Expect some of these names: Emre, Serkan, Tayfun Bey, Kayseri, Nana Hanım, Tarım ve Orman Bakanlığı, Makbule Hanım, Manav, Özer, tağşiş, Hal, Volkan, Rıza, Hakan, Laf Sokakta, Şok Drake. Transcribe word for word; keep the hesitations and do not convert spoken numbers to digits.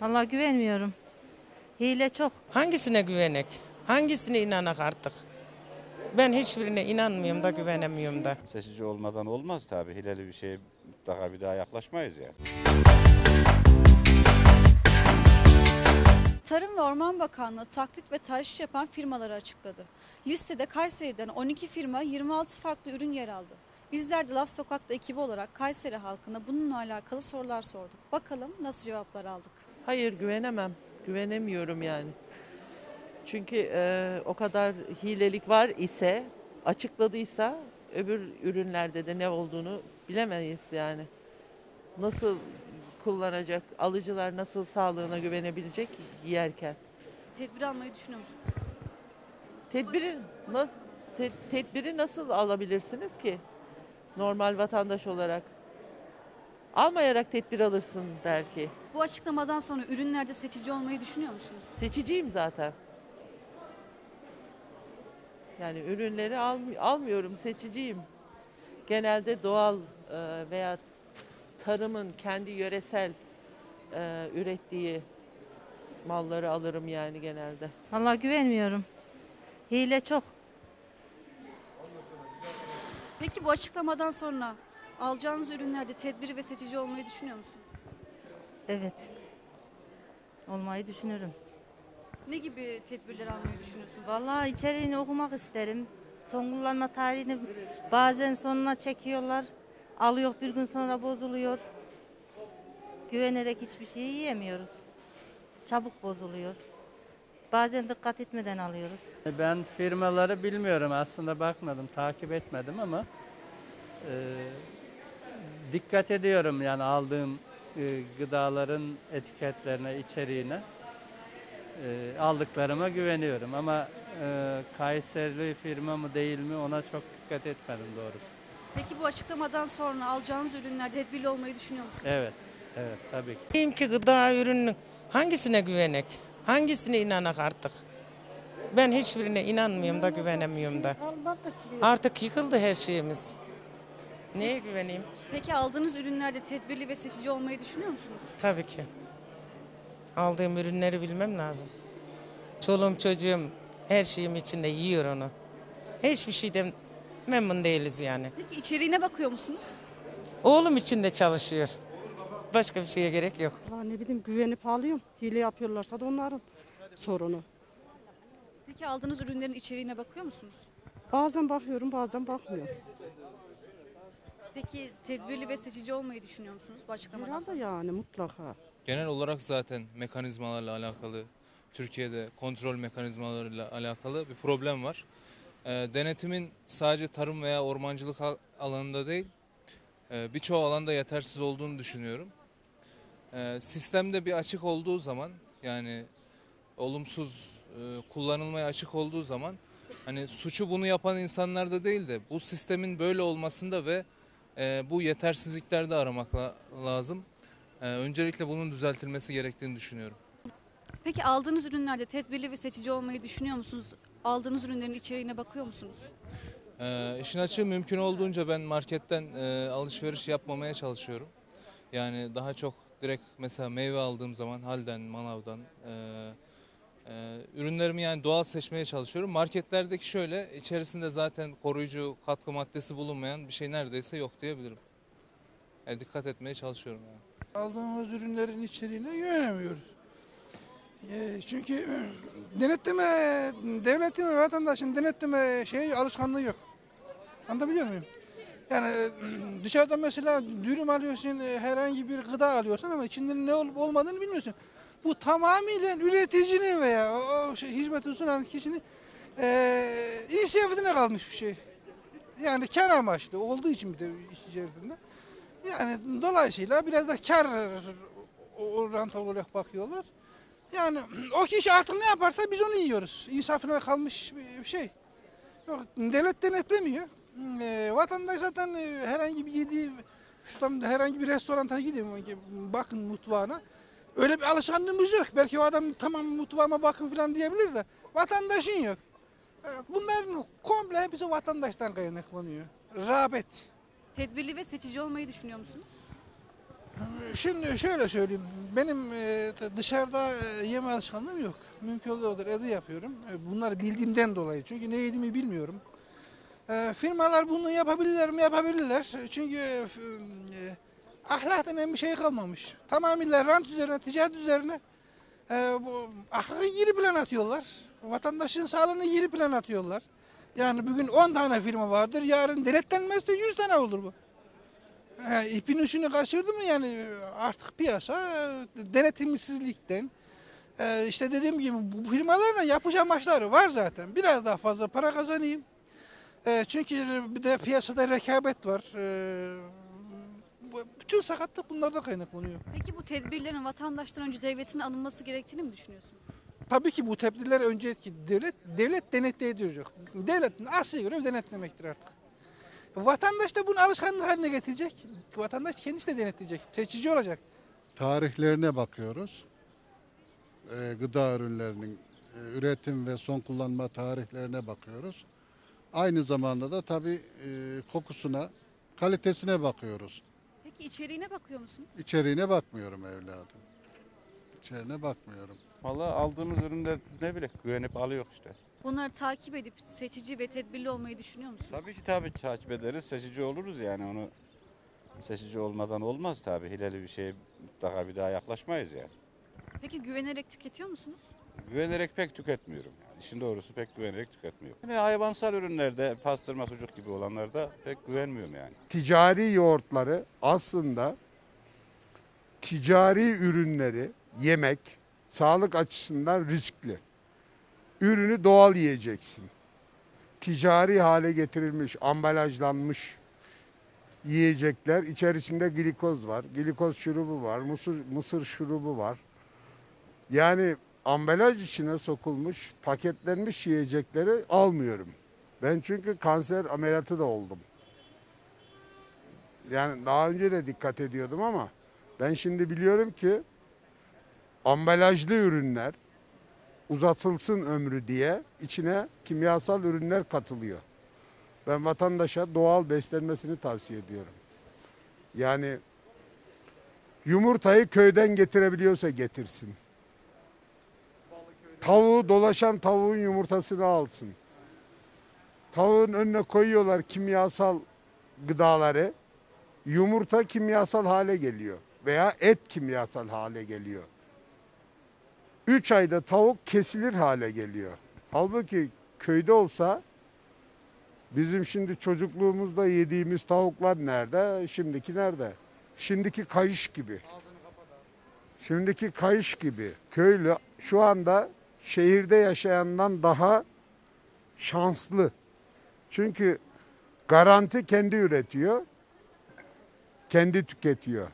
Vallahi güvenmiyorum. Hile çok. Hangisine güvenek? Hangisine inanak artık? Ben hiçbirine inanmıyorum da güvenemiyorum da. Seçici olmadan olmaz tabii. Hileli bir şeye mutlaka bir daha yaklaşmayız yani. Tarım ve Orman Bakanlığı taklit ve taşış yapan firmaları açıkladı. Listede Kayseri'den on iki firma yirmi altı farklı ürün yer aldı. Bizler de Laf Sokakta ekibi olarak Kayseri halkına bununla alakalı sorular sorduk. Bakalım nasıl cevaplar aldık? Hayır, güvenemem. Güvenemiyorum yani. Çünkü e, o kadar hilelik var ise, açıkladıysa öbür ürünlerde de ne olduğunu bilemeyiz yani. Nasıl kullanacak, alıcılar nasıl sağlığına güvenebilecek yerken? Tedbir almayı düşünüyor musunuz? Tedbiri, na, te, tedbiri nasıl alabilirsiniz ki normal vatandaş olarak? Almayarak tedbir alırsın belki. Bu açıklamadan sonra ürünlerde seçici olmayı düşünüyor musunuz? Seçiciyim zaten. Yani ürünleri al, almıyorum, seçiciyim. Genelde doğal e, veya tarımın kendi yöresel e, ürettiği malları alırım yani genelde. Vallahi güvenmiyorum. Hile çok. Peki bu açıklamadan sonra alacağınız ürünlerde tedbiri ve seçici olmayı düşünüyor musunuz? Evet. Olmayı düşünürüm. Ne gibi tedbirler almayı düşünüyorsunuz? Vallahi içeriğini okumak isterim. Son kullanma tarihini bazen sonuna çekiyorlar. Alıyor, bir gün sonra bozuluyor. Güvenerek hiçbir şeyi yiyemiyoruz. Çabuk bozuluyor. Bazen dikkat etmeden alıyoruz. Ben firmaları bilmiyorum aslında, bakmadım, takip etmedim ama e, dikkat ediyorum yani aldığım e, gıdaların etiketlerine, içeriğine. E, aldıklarıma güveniyorum ama e, Kayserili firma mı değil mi ona çok dikkat etmedim doğrusu. Peki bu açıklamadan sonra alacağınız ürünlerde tedbirli olmayı düşünüyor musunuz? Evet, evet tabii ki. Diyeyim ki gıda ürününün hangisine güvenek, hangisine inanak artık? Ben hiçbirine inanmıyorum da güvenemiyorum da. Artık yıkıldı her şeyimiz. Neye güveneyim? Peki aldığınız ürünlerde tedbirli ve seçici olmayı düşünüyor musunuz? Tabii ki. Aldığım ürünleri bilmem lazım. Çoluğum çocuğum her şeyim içinde yiyor onu. Hiçbir şeyden memnun değiliz yani. Peki içeriğine bakıyor musunuz? Oğlum içinde çalışıyor. Başka bir şeye gerek yok. Vallahi ne bileyim, güvenip alıyorum. Hile yapıyorlarsa da onların sorunu. Peki aldığınız ürünlerin içeriğine bakıyor musunuz? Bazen bakıyorum, bazen bakmıyorum. Peki tedbirli ve seçici olmayı düşünüyor musunuz? Herhalde yani mutlaka. Genel olarak zaten mekanizmalarla alakalı, Türkiye'de kontrol mekanizmalarıyla alakalı bir problem var. E, denetimin sadece tarım veya ormancılık alanında değil, e, birçoğu alanda yetersiz olduğunu düşünüyorum. E, sistemde bir açık olduğu zaman, yani olumsuz e, kullanılmaya açık olduğu zaman, hani suçu bunu yapan insanlarda değil de bu sistemin böyle olmasında ve e, bu yetersizliklerde aramak la lazım. Ee, öncelikle bunun düzeltilmesi gerektiğini düşünüyorum. Peki aldığınız ürünlerde tedbirli ve seçici olmayı düşünüyor musunuz? Aldığınız ürünlerin içeriğine bakıyor musunuz? Ee, işin açığı mümkün olduğunca ben marketten e, alışveriş yapmamaya çalışıyorum. Yani daha çok direkt mesela meyve aldığım zaman Hal'den, Manav'dan e, e, ürünlerimi yani doğal seçmeye çalışıyorum. Marketlerdeki şöyle, içerisinde zaten koruyucu katkı maddesi bulunmayan bir şey neredeyse yok diyebilirim. Yani dikkat etmeye çalışıyorum yani. Aldığımız ürünlerin içeriğine güvenemiyoruz. E, çünkü denetleme, devletin ve vatandaşın denetleme şey alışkanlığı yok. Anlatabiliyor muyum? Yani dışarıdan mesela dürüm alıyorsun, herhangi bir gıda alıyorsun ama içinde ne olup olmadığını bilmiyorsun. Bu tamamıyla üreticinin veya o şey, hizmeti sunan kişinin e, inisiyatifine kalmış bir şey. Yani kar amaçlı olduğu için bir de iş içerisinde. Yani dolayısıyla biraz da kar orantılı olarak bakıyorlar. Yani o kişi artık ne yaparsa biz onu yiyoruz. İnsafına kalmış bir şey. Yok, devlet denetlemiyor. E, vatandaş zaten herhangi bir yediği, şuradan herhangi bir restoranta gidiyorum, bakın mutfağına. Öyle bir alışkanlığımız yok. Belki o adam tamam mutfağıma bakın falan diyebilir de vatandaşın yok. Bunların komple hepsi vatandaştan kaynaklanıyor. Rağbet. Tedbirli ve seçici olmayı düşünüyor musunuz? Şimdi şöyle söyleyeyim, benim dışarıda yeme alışkanlığım yok. Mümkün olduğu kadar evde yapıyorum. Bunları bildiğimden dolayı, çünkü ne yediğimi bilmiyorum. Firmalar bunu yapabilirler mi? Yapabilirler. Çünkü ahlak denen bir şey kalmamış. Tamamıyla rant üzerine, ticaret üzerine ahlakı geri plan atıyorlar. Vatandaşın sağlığını geri plan atıyorlar. Yani bugün on tane firma vardır, yarın denetlenmezse yüz tane olur bu. Yani ipin ucunu kaçırdı mı yani artık piyasa denetimsizlikten, işte dediğim gibi bu firmaların da yapış amaçları var zaten. Biraz daha fazla para kazanayım. Çünkü bir de piyasada rekabet var. Bütün sakatlık bunlardan kaynaklanıyor. Peki bu tedbirlerin vatandaştan önce devletin alınması gerektiğini mi düşünüyorsunuz? Tabii ki bu tedbirler önceki devlet devlet denetleyici. Devletin asli görevi denetlemektir artık. Vatandaş da bunu alışkanlık haline getirecek. Vatandaş kendisi de denetleyecek. Seçici olacak. Tarihlerine bakıyoruz. E, gıda ürünlerinin e, üretim ve son kullanma tarihlerine bakıyoruz. Aynı zamanda da tabii e, kokusuna, kalitesine bakıyoruz. Peki içeriğine bakıyor musunuz? İçeriğine bakmıyorum evladım. İçeriğine bakmıyorum. Vallahi aldığımız ürünler ne bileyim güvenip alıyor işte. Bunları takip edip seçici ve tedbirli olmayı düşünüyor musunuz? Tabii ki tabii takip ederiz, seçici oluruz yani onu seçici olmadan olmaz tabii. Hileli bir şeye mutlaka bir daha yaklaşmayız yani. Peki güvenerek tüketiyor musunuz? Güvenerek pek tüketmiyorum yani. İşin doğrusu pek güvenerek tüketmiyorum. Yani hayvansal ürünlerde, pastırma, sucuk gibi olanlarda pek güvenmiyorum yani. Ticari yoğurtları aslında ticari ürünleri yemek sağlık açısından riskli. Ürünü doğal yiyeceksin. Ticari hale getirilmiş, ambalajlanmış yiyecekler. İçerisinde glikoz var, glikoz şurubu var, mısır, mısır şurubu var. Yani ambalaj içine sokulmuş, paketlenmiş yiyecekleri almıyorum. Ben çünkü kanser ameliyatı da oldum. Yani daha önce de dikkat ediyordum ama ben şimdi biliyorum ki ambalajlı ürünler, uzatılsın ömrü diye içine kimyasal ürünler katılıyor. Ben vatandaşa doğal beslenmesini tavsiye ediyorum. Yani yumurtayı köyden getirebiliyorsa getirsin. Tavuğu dolaşan tavuğun yumurtasını alsın. Tavuğun önüne koyuyorlar kimyasal gıdaları. Yumurta kimyasal hale geliyor veya et kimyasal hale geliyor. üç ayda tavuk kesilir hale geliyor. Halbuki köyde olsa bizim şimdi çocukluğumuzda yediğimiz tavuklar nerede? Şimdiki nerede? Şimdiki kayış gibi. Şimdiki kayış gibi. Köylü şu anda şehirde yaşayandan daha şanslı. Çünkü garanti kendi üretiyor, kendi tüketiyor.